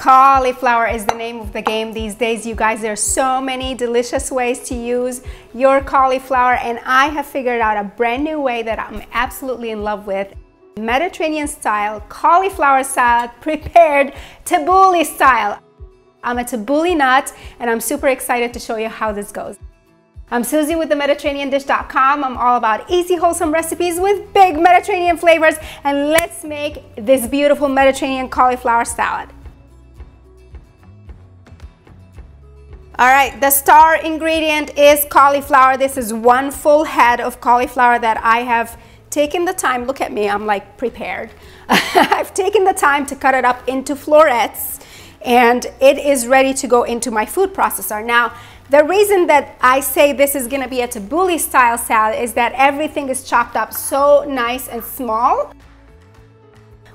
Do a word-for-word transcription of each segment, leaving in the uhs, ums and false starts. Cauliflower is the name of the game these days, you guys. There are so many delicious ways to use your cauliflower, and I have figured out a brand new way that I'm absolutely in love with. Mediterranean style cauliflower salad prepared tabbouleh style. I'm a tabbouleh nut and I'm super excited to show you how this goes. I'm Susie with the Mediterranean Dish dot com. I'm all about easy, wholesome recipes with big Mediterranean flavors, and let's make this beautiful Mediterranean cauliflower salad. All right, the star ingredient is cauliflower. This is one full head of cauliflower that I have taken the time, look at me, I'm like prepared. I've taken the time to cut it up into florets, and it is ready to go into my food processor. Now, the reason that I say this is gonna be a tabbouleh style salad is that everything is chopped up so nice and small.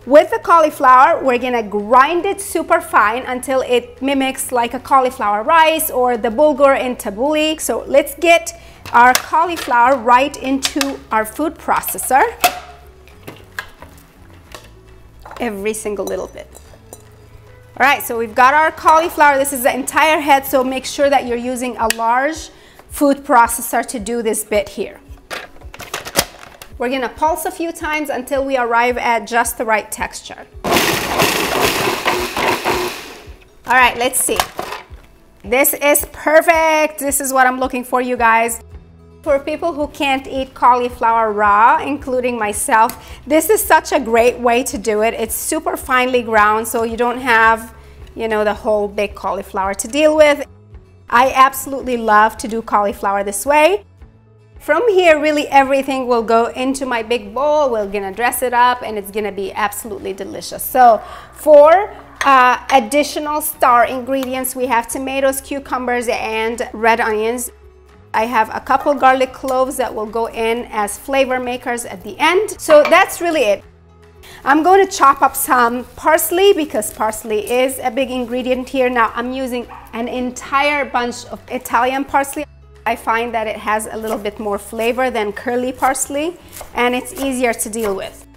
With the cauliflower, we're gonna grind it super fine until it mimics like a cauliflower rice or the bulgur in tabbouleh. So let's get our cauliflower right into our food processor. Every single little bit. All right, so we've got our cauliflower. This is the entire head, so make sure that you're using a large food processor to do this bit here. We're gonna pulse a few times until we arrive at just the right texture. All right, let's see. This is perfect. This is what I'm looking for, you guys. For people who can't eat cauliflower raw, including myself, this is such a great way to do it. It's super finely ground, so you don't have, you know, the whole big cauliflower to deal with. I absolutely love to do cauliflower this way. From here, really everything will go into my big bowl. We're gonna dress it up, and it's gonna be absolutely delicious. So for uh, additional star ingredients, we have tomatoes, cucumbers, and red onions. I have a couple garlic cloves that will go in as flavor makers at the end. So that's really it. I'm going to chop up some parsley because parsley is a big ingredient here. Now I'm using an entire bunch of Italian parsley. I find that it has a little bit more flavor than curly parsley, and it's easier to deal with.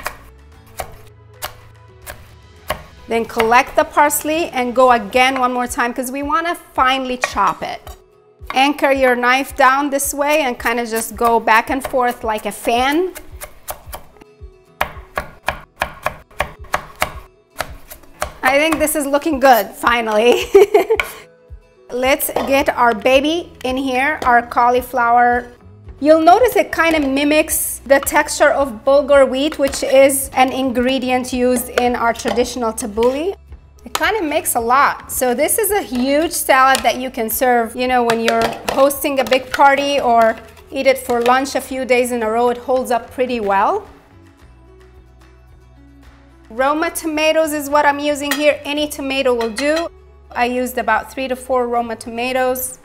Then collect the parsley and go again one more time because we want to finely chop it. Anchor your knife down this way and kind of just go back and forth like a fan. I think this is looking good, finally. Let's get our baby in here, our cauliflower. You'll notice it kind of mimics the texture of bulgur wheat, which is an ingredient used in our traditional tabbouleh. It kind of makes a lot. So this is a huge salad that you can serve, you know, when you're hosting a big party or eat it for lunch a few days in a row. It holds up pretty well. Roma tomatoes is what I'm using here. Any tomato will do. I used about three to four Roma tomatoes.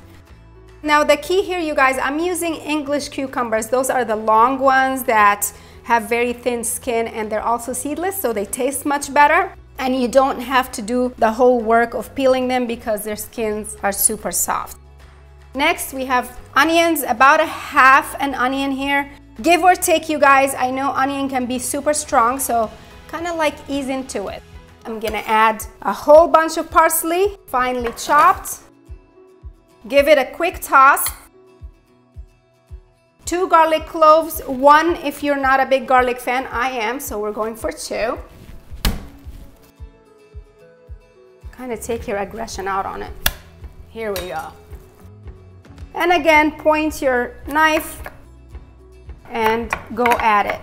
Now the key here, you guys, I'm using English cucumbers. Those are the long ones that have very thin skin, and they're also seedless, so they taste much better. And you don't have to do the whole work of peeling them because their skins are super soft. Next, we have onions, about a half an onion here. Give or take, you guys, I know onion can be super strong, so kind of like ease into it. I'm gonna add a whole bunch of parsley, finely chopped. Give it a quick toss. Two garlic cloves, one if you're not a big garlic fan. I am, so we're going for two. Kind of take your aggression out on it. Here we go. And again, point your knife and go at it.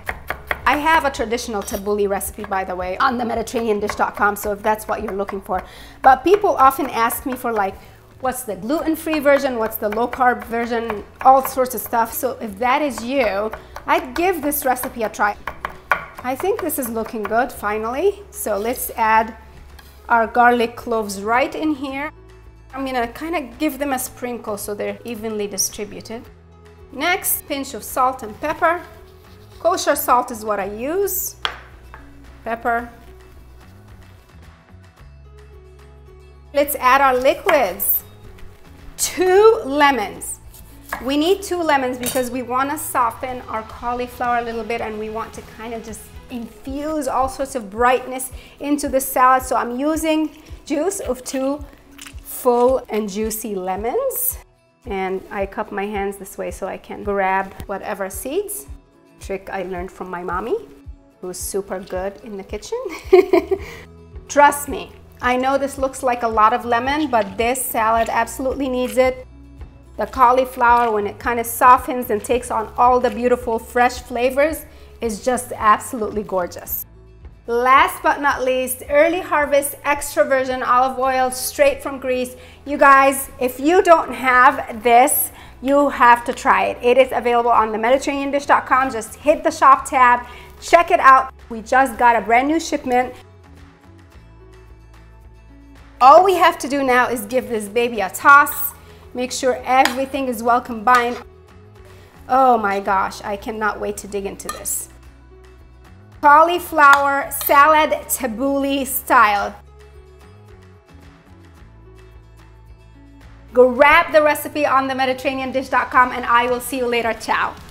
I have a traditional tabbouleh recipe, by the way, on the Mediterranean Dish dot com, so if that's what you're looking for. But people often ask me for, like, what's the gluten-free version, what's the low-carb version, all sorts of stuff. So if that is you, I'd give this recipe a try. I think this is looking good, finally. So let's add our garlic cloves right in here. I'm gonna kind of give them a sprinkle so they're evenly distributed. Next, pinch of salt and pepper. Kosher salt is what I use. Pepper. Let's add our liquids. Two lemons. We need two lemons because we want to soften our cauliflower a little bit, and we want to kind of just infuse all sorts of brightness into the salad. So I'm using juice of two full and juicy lemons. And I cup my hands this way so I can grab whatever seeds. Trick I learned from my mommy, who's super good in the kitchen. Trust me, I know this looks like a lot of lemon, but this salad absolutely needs it. The cauliflower, when it kind of softens and takes on all the beautiful fresh flavors, is just absolutely gorgeous. Last but not least, early harvest extra virgin olive oil straight from Greece. You guys, if you don't have this, you have to try it. It is available on the mediterranean dish dot com. Just hit the shop tab, check it out. We just got a brand new shipment. All we have to do now is give this baby a toss. Make sure everything is well combined. Oh my gosh, I cannot wait to dig into this. Cauliflower salad tabbouleh style. Grab the recipe on the mediterranean dish dot com, and I will see you later. Ciao.